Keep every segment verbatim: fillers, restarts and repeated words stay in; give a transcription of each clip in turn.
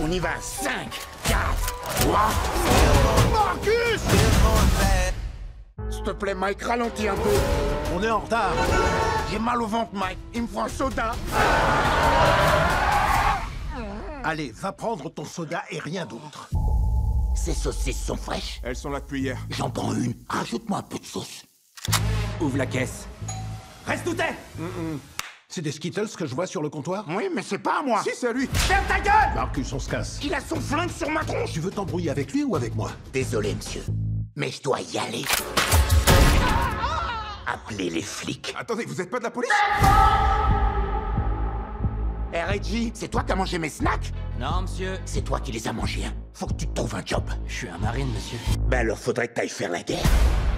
On y va. cinq, quatre, trois... Marcus! S'il te plaît, Mike, ralentis un peu. On est en retard. J'ai mal au ventre, Mike. Il me faut un soda. Allez, va prendre ton soda et rien d'autre. Ces saucisses sont fraîches. Elles sont là depuis hier. J'en prends une. Rajoute-moi un peu de sauce. Ouvre la caisse. Reste où t'es. Mm-mm. C'est des Skittles que je vois sur le comptoir? Oui, mais c'est pas à moi. Si, c'est à lui. Ferme ta gueule! Marcus, on se casse. Il a son flingue sur ma tronche. Tu veux t'embrouiller avec lui ou avec moi? Désolé, monsieur, mais je dois y aller. Appelez les flics. Attendez, vous êtes pas de la police? Hey, Reggie, c'est toi qui as mangé mes snacks? Non, monsieur. C'est toi qui les as mangés, hein. Faut que tu te trouves un job. Je suis un marine, monsieur. Ben alors, faudrait que t'ailles faire la guerre.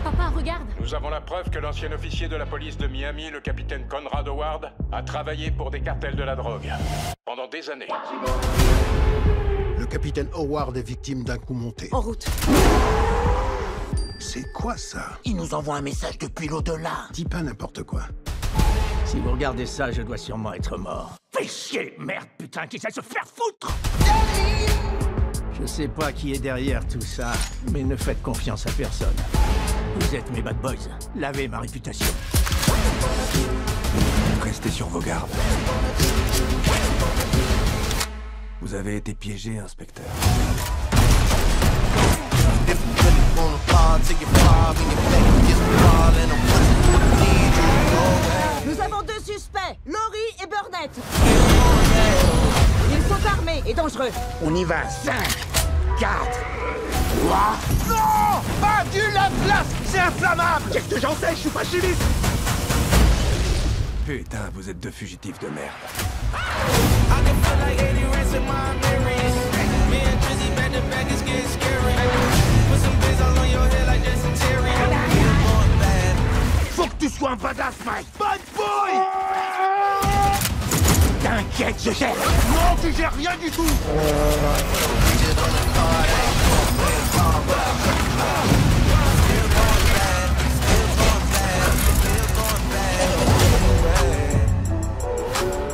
Papa, regarde. Nous avons la preuve que l'ancien officier de la police de Miami, le capitaine Conrad Howard, a travaillé pour des cartels de la drogue pendant des années. Le capitaine Howard est victime d'un coup monté. En route. C'est quoi ça? Il nous envoie un message depuis l'au-delà. Dis pas n'importe quoi. Si vous regardez ça, je dois sûrement être mort. Fais chier, merde, putain, qu'ils aillent se faire foutre! Je sais pas qui est derrière tout ça, mais ne faites confiance à personne. Vous êtes mes bad boys. Lavez ma réputation. Restez sur vos gardes. Vous avez été piégé, inspecteur. Nous avons deux suspects, Laurie et Burnett. Ils sont armés et dangereux. On y va. cinq, quatre, trois... Non! Pas du lave-glace! C'est inflammable! Qu'est-ce que j'en sais? Je suis pas chimiste! Putain, vous êtes deux fugitifs de merde. Ah! Faut que tu sois un badass, Mike! Bad Boy! Ah! T'inquiète, je gère! Non, tu gères rien du tout!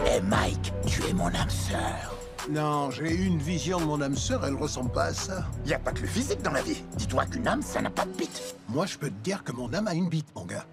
Hey Mike, tu es mon âme sœur. Non, j'ai eu une vision de mon âme sœur, elle ressemble pas à ça. Y a pas que le physique dans la vie. Dis-toi qu'une âme, ça n'a pas de bite. Moi, je peux te dire que mon âme a une bite, mon gars.